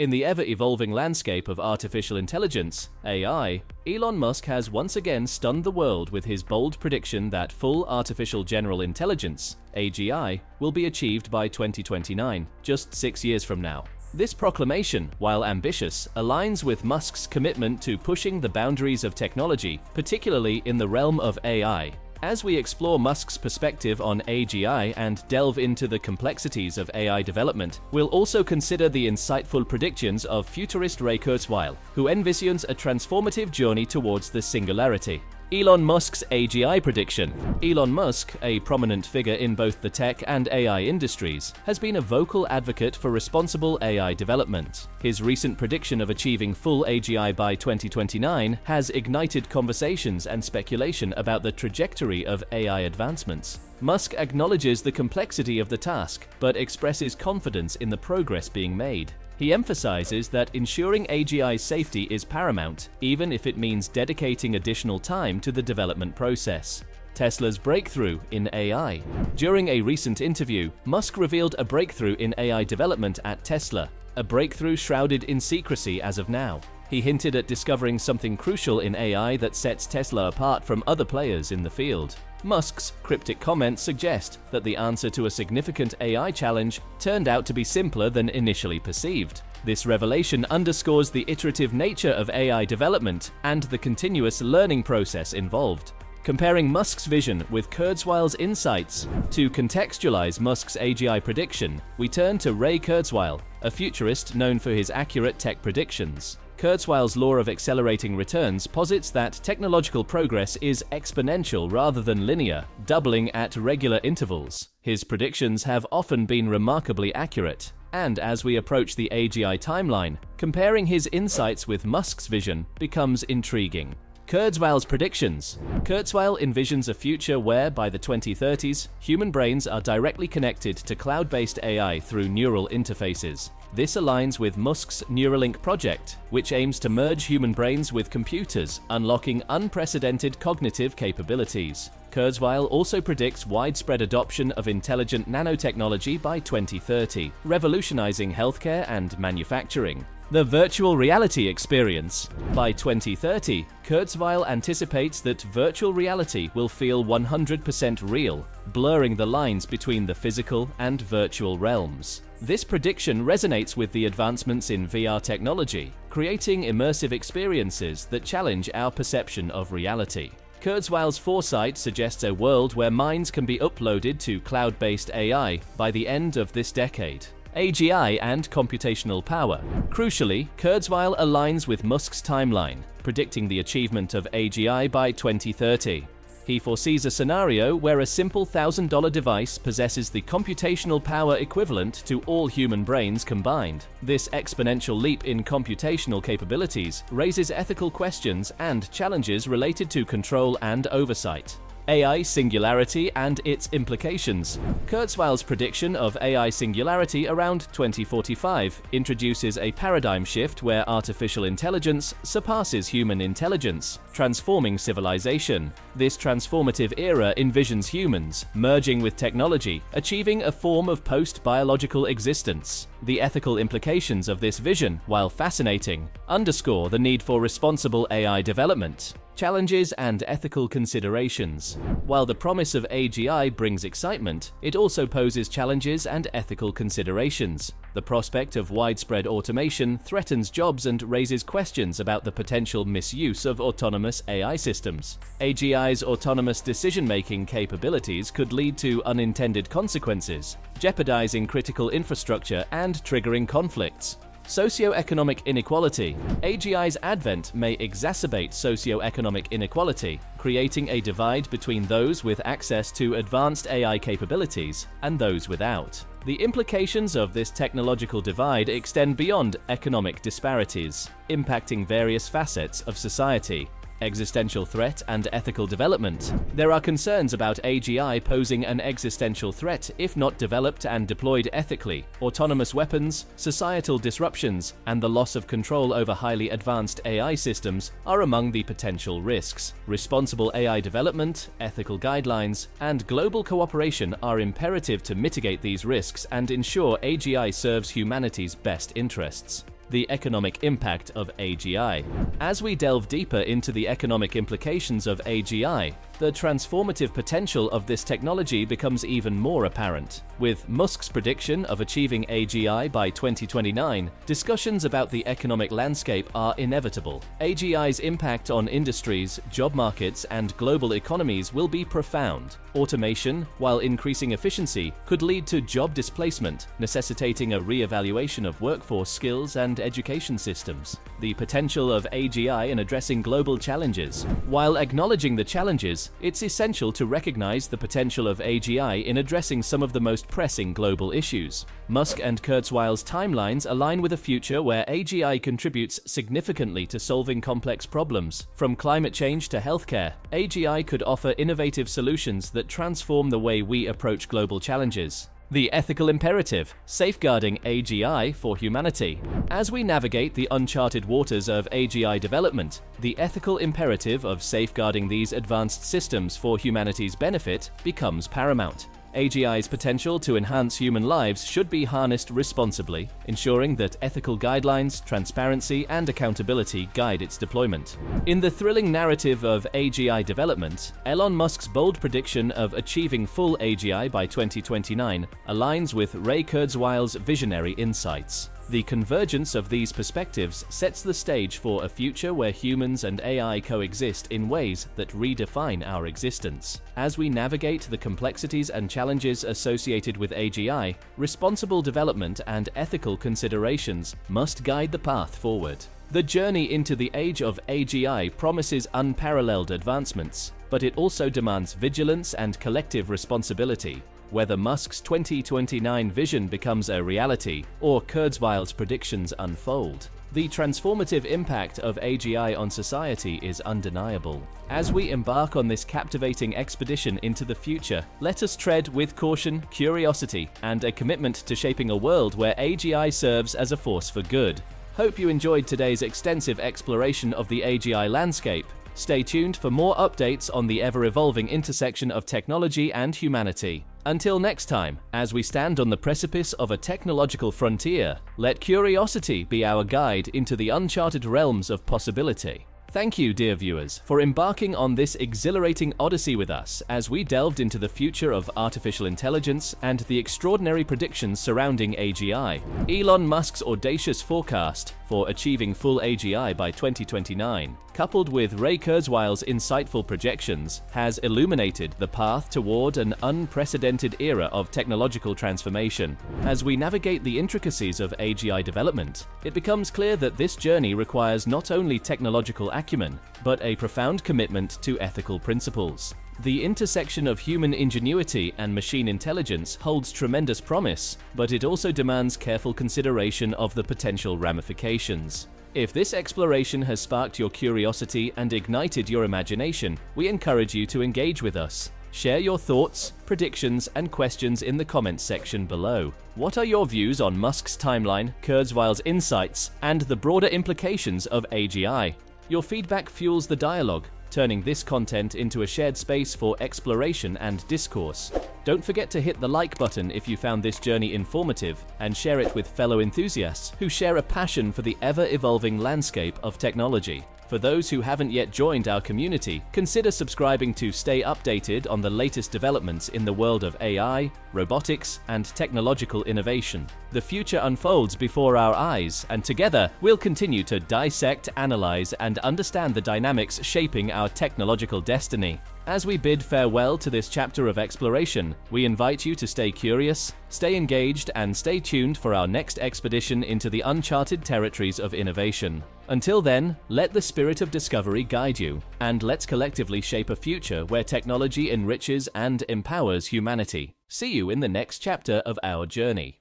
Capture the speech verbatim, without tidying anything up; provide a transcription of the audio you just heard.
In the ever-evolving landscape of artificial intelligence, A I, Elon Musk has once again stunned the world with his bold prediction that full artificial general intelligence, A G I, will be achieved by twenty twenty-nine, just six years from now. This proclamation, while ambitious, aligns with Musk's commitment to pushing the boundaries of technology, particularly in the realm of A I. As we explore Musk's perspective on A G I and delve into the complexities of A I development, we'll also consider the insightful predictions of futurist Ray Kurzweil, who envisions a transformative journey towards the singularity. Elon Musk's A G I prediction. Elon Musk, a prominent figure in both the tech and A I industries, has been a vocal advocate for responsible A I development. His recent prediction of achieving full A G I by twenty twenty-nine has ignited conversations and speculation about the trajectory of A I advancements. Musk acknowledges the complexity of the task, but expresses confidence in the progress being made. He emphasizes that ensuring A G I's safety is paramount, even if it means dedicating additional time to the development process. Tesla's breakthrough in A I. During a recent interview, Musk revealed a breakthrough in A I development at Tesla, a breakthrough shrouded in secrecy as of now. He hinted at discovering something crucial in A I that sets Tesla apart from other players in the field. Musk's cryptic comments suggest that the answer to a significant A I challenge turned out to be simpler than initially perceived. This revelation underscores the iterative nature of A I development and the continuous learning process involved. Comparing Musk's vision with Kurzweil's insights. To contextualize Musk's A G I prediction, we turn to Ray Kurzweil, a futurist known for his accurate tech predictions. Kurzweil's law of accelerating returns posits that technological progress is exponential rather than linear, doubling at regular intervals. His predictions have often been remarkably accurate. And as we approach the A G I timeline, comparing his insights with Musk's vision becomes intriguing. Kurzweil's predictions. Kurzweil envisions a future where, by the twenty thirties, human brains are directly connected to cloud-based A I through neural interfaces. This aligns with Musk's Neuralink project, which aims to merge human brains with computers, unlocking unprecedented cognitive capabilities. Kurzweil also predicts widespread adoption of intelligent nanotechnology by twenty thirty, revolutionizing healthcare and manufacturing. The virtual reality experience. By twenty thirty, Kurzweil anticipates that virtual reality will feel one hundred percent real, blurring the lines between the physical and virtual realms. This prediction resonates with the advancements in V R technology, creating immersive experiences that challenge our perception of reality. Kurzweil's foresight suggests a world where minds can be uploaded to cloud-based A I by the end of this decade. A G I and computational power. Crucially, Kurzweil aligns with Musk's timeline, predicting the achievement of A G I by twenty thirty. He foresees a scenario where a simple thousand dollar device possesses the computational power equivalent to all human brains combined. This exponential leap in computational capabilities raises ethical questions and challenges related to control and oversight. A I singularity and its implications. Kurzweil's prediction of A I singularity around twenty forty-five introduces a paradigm shift where artificial intelligence surpasses human intelligence, transforming civilization. This transformative era envisions humans merging with technology, achieving a form of post-biological existence. The ethical implications of this vision, while fascinating, underscore the need for responsible A I development. Challenges and ethical considerations. While the promise of A G I brings excitement, it also poses challenges and ethical considerations. The prospect of widespread automation threatens jobs and raises questions about the potential misuse of autonomous A I systems. A G I's autonomous decision-making capabilities could lead to unintended consequences, jeopardizing critical infrastructure and triggering conflicts. Socioeconomic inequality. A G I's advent may exacerbate socioeconomic inequality, creating a divide between those with access to advanced A I capabilities and those without. The implications of this technological divide extend beyond economic disparities, impacting various facets of society. Existential threat and ethical development. There are concerns about A G I posing an existential threat if not developed and deployed ethically. Autonomous weapons, societal disruptions, and the loss of control over highly advanced A I systems are among the potential risks. Responsible A I development, ethical guidelines, and global cooperation are imperative to mitigate these risks and ensure A G I serves humanity's best interests. the economic impact of A G I. As we delve deeper into the economic implications of A G I, the transformative potential of this technology becomes even more apparent. With Musk's prediction of achieving A G I by twenty twenty-nine, discussions about the economic landscape are inevitable. A G I's impact on industries, job markets, and global economies will be profound. Automation, while increasing efficiency, could lead to job displacement, necessitating a re-evaluation of workforce skills and education systems. The potential of A G I in addressing global challenges. While acknowledging the challenges, it's essential to recognize the potential of A G I in addressing some of the most pressing global issues. Musk and Kurzweil's timelines align with a future where A G I contributes significantly to solving complex problems. From climate change to healthcare, A G I could offer innovative solutions that transform the way we approach global challenges. The ethical imperative, safeguarding A G I for humanity. As we navigate the uncharted waters of A G I development, the ethical imperative of safeguarding these advanced systems for humanity's benefit becomes paramount. A G I's potential to enhance human lives should be harnessed responsibly, ensuring that ethical guidelines, transparency, and accountability guide its deployment. In the thrilling narrative of A G I development, Elon Musk's bold prediction of achieving full A G I by twenty twenty-nine aligns with Ray Kurzweil's visionary insights. The convergence of these perspectives sets the stage for a future where humans and A I coexist in ways that redefine our existence. As we navigate the complexities and challenges associated with A G I, responsible development and ethical considerations must guide the path forward. The journey into the age of A G I promises unparalleled advancements, but it also demands vigilance and collective responsibility. Whether Musk's twenty twenty-nine vision becomes a reality or Kurzweil's predictions unfold, the transformative impact of A G I on society is undeniable. As we embark on this captivating expedition into the future, let us tread with caution, curiosity, and a commitment to shaping a world where A G I serves as a force for good. Hope you enjoyed today's extensive exploration of the A G I landscape. Stay tuned for more updates on the ever-evolving intersection of technology and humanity. Until next time, as we stand on the precipice of a technological frontier, let curiosity be our guide into the uncharted realms of possibility. Thank you, dear viewers, for embarking on this exhilarating odyssey with us as we delved into the future of artificial intelligence and the extraordinary predictions surrounding A G I. Elon Musk's audacious forecast for achieving full A G I by twenty twenty-nine, coupled with Ray Kurzweil's insightful projections, has illuminated the path toward an unprecedented era of technological transformation. As we navigate the intricacies of A G I development, it becomes clear that this journey requires not only technological acumen, but a profound commitment to ethical principles. The intersection of human ingenuity and machine intelligence holds tremendous promise, but it also demands careful consideration of the potential ramifications. If this exploration has sparked your curiosity and ignited your imagination, we encourage you to engage with us. Share your thoughts, predictions, and questions in the comments section below. What are your views on Musk's timeline, Kurzweil's insights, and the broader implications of A G I? Your feedback fuels the dialogue, turning this content into a shared space for exploration and discourse. Don't forget to hit the like button if you found this journey informative, and share it with fellow enthusiasts who share a passion for the ever-evolving landscape of technology. For those who haven't yet joined our community, consider subscribing to stay updated on the latest developments in the world of A I, robotics, and technological innovation. The future unfolds before our eyes, and together, we'll continue to dissect, analyze, and understand the dynamics shaping our technological destiny. As we bid farewell to this chapter of exploration, we invite you to stay curious, stay engaged, and stay tuned for our next expedition into the uncharted territories of innovation. Until then, let the spirit of discovery guide you, and let's collectively shape a future where technology enriches and empowers humanity. See you in the next chapter of our journey.